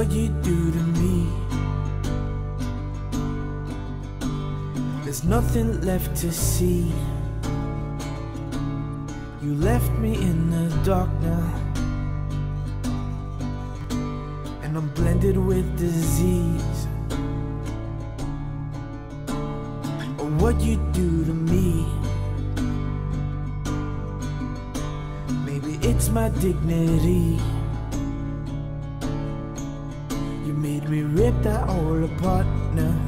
what you do to me. There's nothing left to see. You left me in the dark now, and I'm blended with disease. Oh, what you do to me. Maybe it's my dignity. You made me rip that all apart now,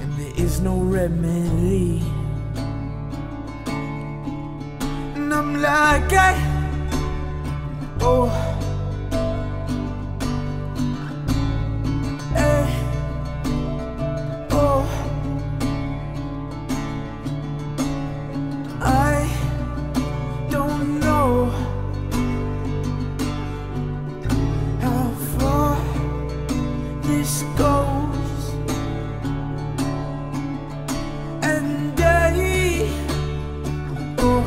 and there is no remedy. And I'm like oh, hey, oh, I don't know how far this goes, and I, oh.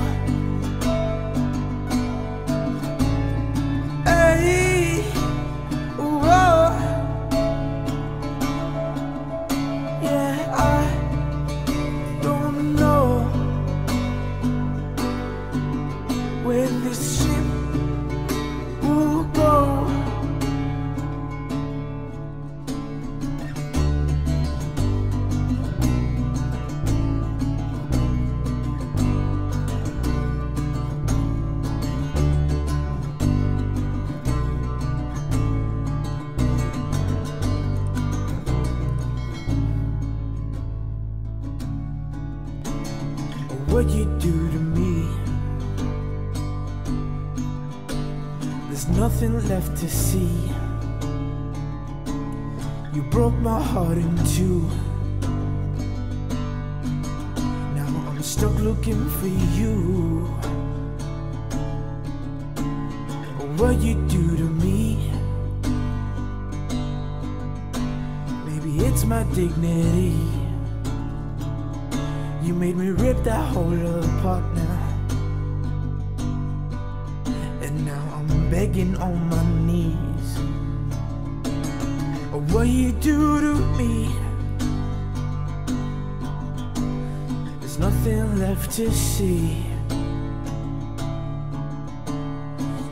Where this ship will go. What you do to me. There's nothing left to see. You broke my heart in two. Now I'm stuck looking for you. What you do to me. Maybe it's my dignity. You made me rip that whole apart now, and now I'm begging on my knees. Oh, what you do to me. There's nothing left to see.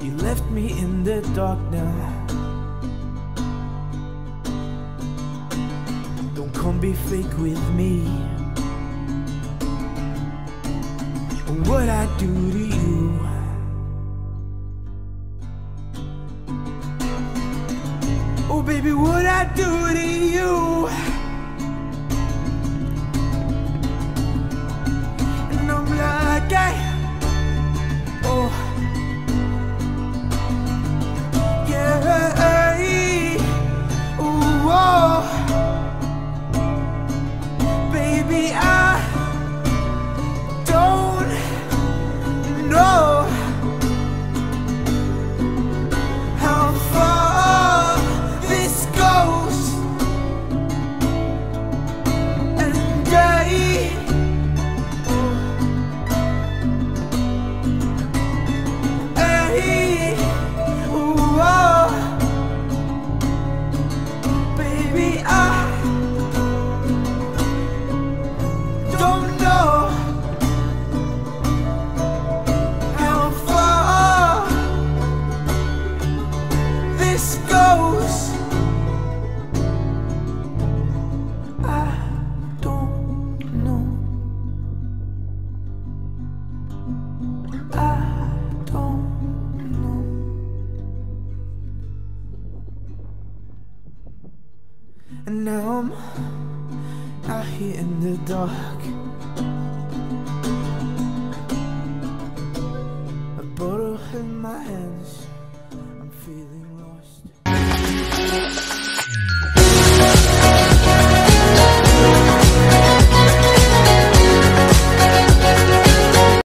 You left me in the dark now. Don't come be fake with me. Oh, what I do to you. Oh baby, what I do to you. And I'm like oh. And now I'm out here in the dark.